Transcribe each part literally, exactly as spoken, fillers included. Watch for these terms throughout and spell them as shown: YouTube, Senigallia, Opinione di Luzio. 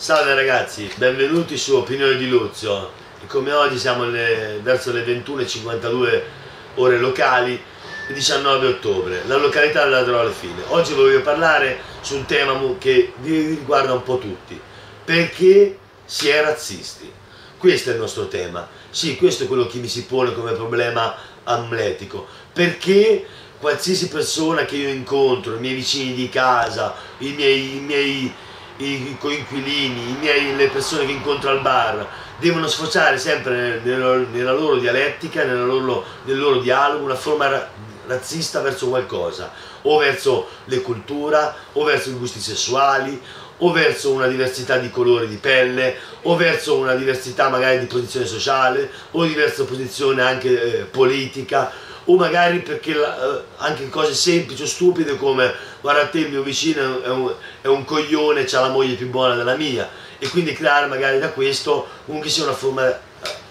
Salve ragazzi, benvenuti su Opinione di Luzio. E come oggi siamo le, verso le ventuno e cinquantadue ore locali, il diciannove ottobre. La località la darò alla fine. Oggi voglio parlare su un tema che riguarda un po' tutti. Perché si è razzisti? Questo è il nostro tema. Sì, questo è quello che mi si pone come problema amletico. Perché qualsiasi persona che io incontro, i miei vicini di casa, i miei... I miei i coinquilini, i miei, le persone che incontro al bar, devono sfociare sempre nella, nella loro dialettica, nella loro, nel loro dialogo, una forma ra razzista verso qualcosa, o verso le culture, o verso i gusti sessuali, o verso una diversità di colore di pelle, o verso una diversità magari di posizione sociale, o diversa posizione anche eh, politica, o magari perché la, anche cose semplici o stupide come guarda te il mio vicino è un, è un coglione, c'ha la moglie più buona della mia, e quindi creare magari da questo comunque sia una forma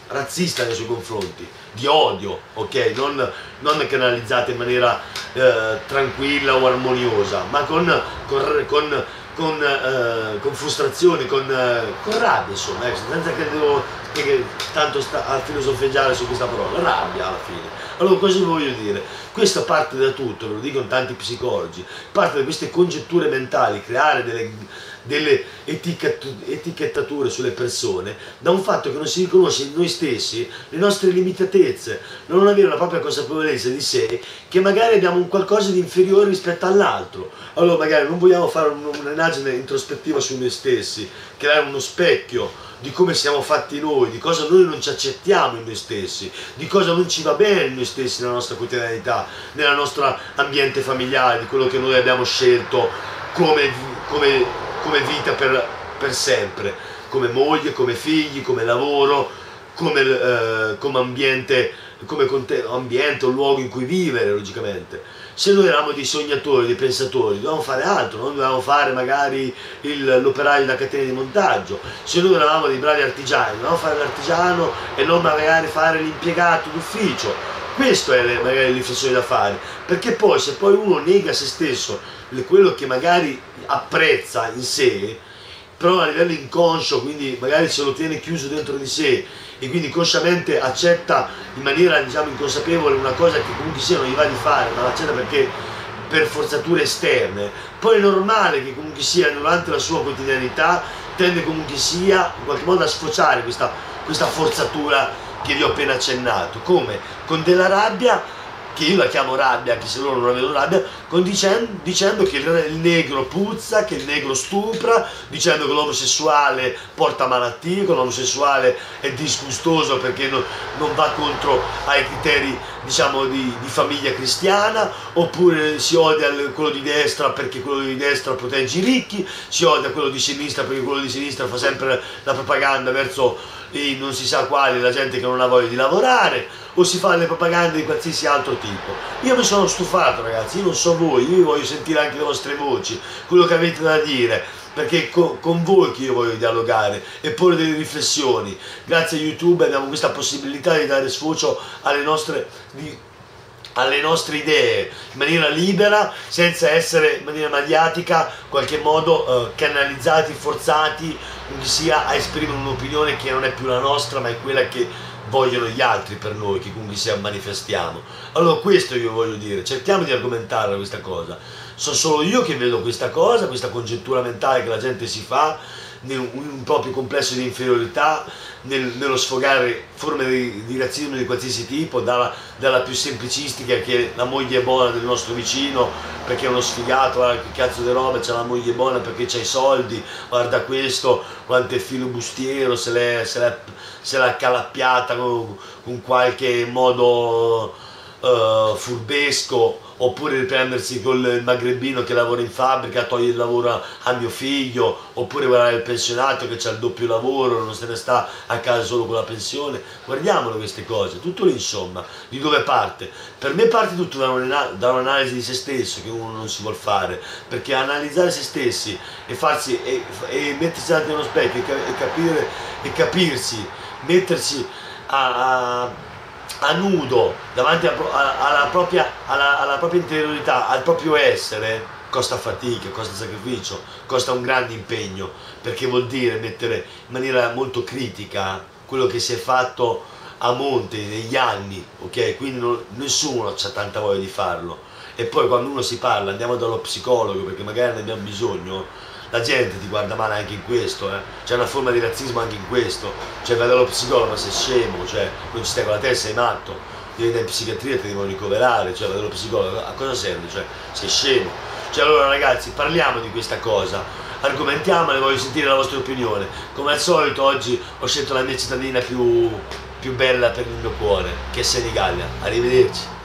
razzista nei suoi confronti, di odio, ok? Non, non canalizzata in maniera eh, tranquilla o armoniosa, ma con, con, con, con, eh, con frustrazione, con, eh, con rabbia, insomma, eh, senza che devo che tanto sta a filosofeggiare su questa parola, rabbia alla fine. Allora, cosa voglio dire? Questo parte da tutto, ve lo dicono tanti psicologi, parte da queste congetture mentali, creare delle, delle etichettature sulle persone, da un fatto che non si riconosce in noi stessi le nostre limitatezze, non avere la propria consapevolezza di sé, che magari abbiamo un qualcosa di inferiore rispetto all'altro. Allora magari non vogliamo fare un'indagine introspettiva su noi stessi, creare uno specchio di come siamo fatti noi, di cosa noi non ci accettiamo in noi stessi, di cosa non ci va bene in noi stessi nella nostra quotidianità, nel nostro ambiente familiare, di quello che noi abbiamo scelto come, come, come vita per, per sempre, come moglie, come figli, come lavoro, come, eh, come ambiente, come ambiente o luogo in cui vivere, logicamente. Se noi eravamo dei sognatori, dei pensatori, dovevamo fare altro, non dovevamo fare magari l'operaio da catena di montaggio. Se noi eravamo dei bravi artigiani, dovevamo fare l'artigiano e non magari fare l'impiegato d'ufficio. Questa è magari riflessione da fare, perché poi se poi uno nega a se stesso quello che magari apprezza in sé, però a livello inconscio, quindi magari se lo tiene chiuso dentro di sé e quindi consciamente accetta in maniera, diciamo, inconsapevole una cosa che comunque sia non gli va di fare, ma l'accetta perché per forzature esterne, poi è normale che comunque sia durante la sua quotidianità tende comunque sia in qualche modo a sfociare questa, questa forzatura che vi ho appena accennato, come con della rabbia, che io la chiamo rabbia, anche se loro non la vedono rabbia, con dicendo, dicendo che il negro puzza, che il negro stupra, dicendo che l'omosessuale porta malattie, che l'omosessuale è disgustoso perché non, non va contro ai criteri, diciamo, di, di famiglia cristiana, oppure si odia quello di destra perché quello di destra protegge i ricchi, si odia quello di sinistra perché quello di sinistra fa sempre la propaganda verso i non si sa quali, la gente che non ha voglia di lavorare, o si fa le propagande di qualsiasi altro tipo. Io mi sono stufato, ragazzi, io non so voi, io voglio sentire anche le vostre voci, quello che avete da dire, perché con, con voi che io voglio dialogare e porre delle riflessioni. Grazie a YouTube abbiamo questa possibilità di dare sfocio alle nostre, di, alle nostre idee in maniera libera, senza essere in maniera mediatica, in qualche modo eh, canalizzati, forzati, quindi sia a esprimere un'opinione che non è più la nostra, ma è quella che vogliono gli altri per noi, che comunque si manifestiamo. Allora questo io voglio dire, cerchiamo di argomentare questa cosa. So solo io che vedo questa cosa, questa congettura mentale che la gente si fa in un proprio complesso di inferiorità, nel, nello sfogare forme di, di razzismo di qualsiasi tipo, dalla, dalla più semplicistica, che la moglie è buona del nostro vicino perché è uno sfigato, guarda che cazzo di roba, c'ha la moglie buona perché c'ha i soldi, guarda questo quanto è filibustiero, se l'ha calappiata con, con qualche modo uh, furbesco, oppure riprendersi col magrebino che lavora in fabbrica, toglie il lavoro a mio figlio, oppure guardare il pensionato che c'ha il doppio lavoro, non se ne sta a casa solo con la pensione. Guardiamolo queste cose, tutto lì, insomma. Di dove parte? Per me parte tutto da un'analisi di se stesso che uno non si vuol fare, perché analizzare se stessi e, farsi, e, e mettersi davanti allo specchio e, capire, e capirsi, mettersi a... a a nudo davanti a, a, alla, propria, alla, alla propria interiorità, al proprio essere, costa fatica, costa sacrificio, costa un grande impegno, perché vuol dire mettere in maniera molto critica quello che si è fatto a monte negli anni, ok? Quindi non, nessuno ha tanta voglia di farlo. E poi quando uno si parla, andiamo dallo psicologo perché magari ne abbiamo bisogno, la gente ti guarda male anche in questo, eh? C'è una forma di razzismo anche in questo, cioè vai dallo psicologo ma sei scemo, cioè non ci stai con la testa, sei matto, devi andare in psichiatria e ti devono ricoverare, cioè vai dallo psicologo, a cosa serve? Cioè sei scemo. Cioè allora ragazzi, parliamo di questa cosa, argomentiamola e voglio sentire la vostra opinione. Come al solito oggi ho scelto la mia cittadina più, più bella per il mio cuore, che è Senigallia. Arrivederci.